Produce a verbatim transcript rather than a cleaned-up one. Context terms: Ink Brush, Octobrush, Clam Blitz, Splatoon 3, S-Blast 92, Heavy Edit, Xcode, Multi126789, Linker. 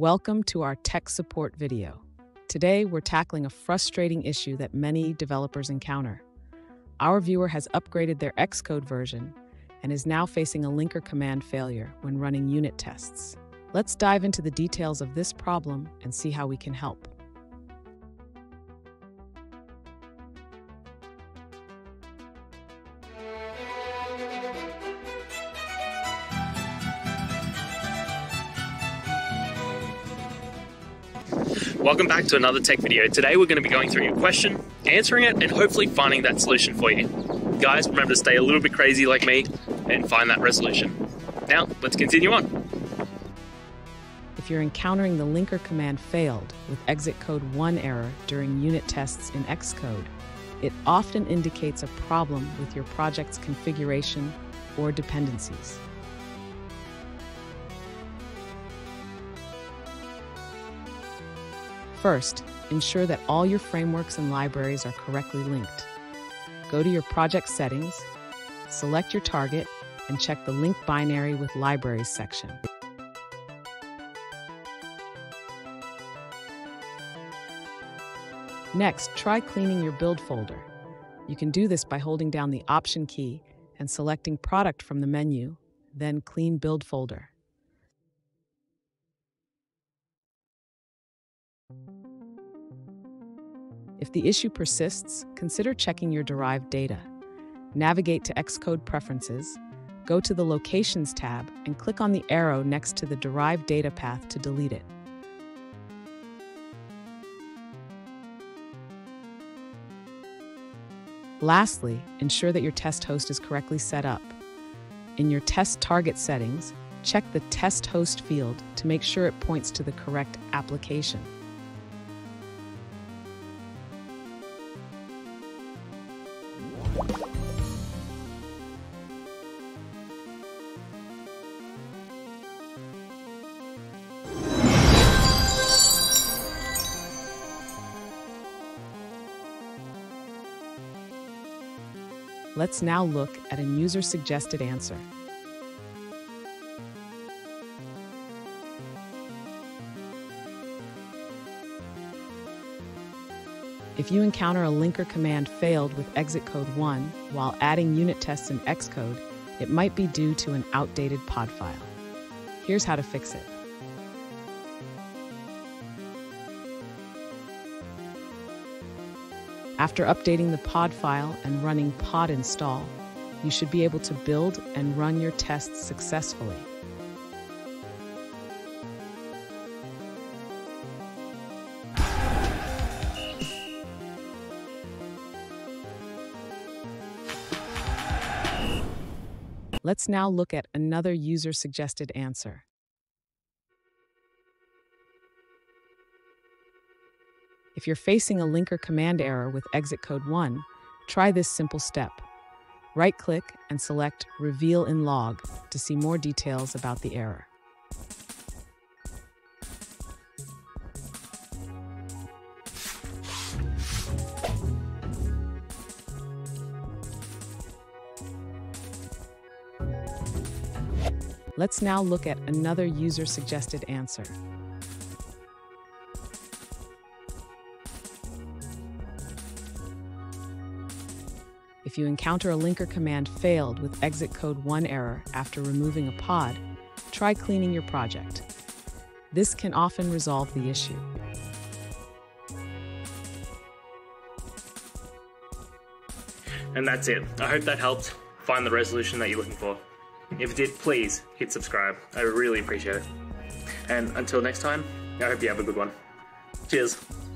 Welcome to our tech support video. Today, we're tackling a frustrating issue that many developers encounter. Our viewer has upgraded their Xcode version and is now facing a linker command failure when running unit tests. Let's dive into the details of this problem and see how we can help. Welcome back to another tech video. Today we're going to be going through your question, answering it, and hopefully finding that solution for you. Guys, remember to stay a little bit crazy like me and find that resolution. Now, let's continue on. If you're encountering the linker command failed with exit code one error during unit tests in Xcode, it often indicates a problem with your project's configuration or dependencies. First, ensure that all your frameworks and libraries are correctly linked. Go to your project settings, select your target, and check the Link Binary with Libraries section. Next, try cleaning your build folder. You can do this by holding down the Option key and selecting Product from the menu, then Clean Build Folder. If the issue persists, consider checking your derived data. Navigate to Xcode Preferences, go to the Locations tab, and click on the arrow next to the derived data path to delete it. Lastly, ensure that your test host is correctly set up. In your test target settings, check the Test Host field to make sure it points to the correct application. Let's now look at a user-suggested answer. If you encounter a linker command failed with exit code one while adding unit tests in Xcode, it might be due to an outdated pod file. Here's how to fix it. After updating the pod file and running pod install, you should be able to build and run your tests successfully. Let's now look at another user-suggested answer. If you're facing a linker command error with exit code one, try this simple step. Right-click and select Reveal in Log to see more details about the error. Let's now look at another user-suggested answer. If you encounter a linker command failed with exit code one error after removing a pod, try cleaning your project. This can often resolve the issue. And that's it. I hope that helped find the resolution that you're looking for. If it did, please hit subscribe. I really appreciate it. And until next time, I hope you have a good one. Cheers.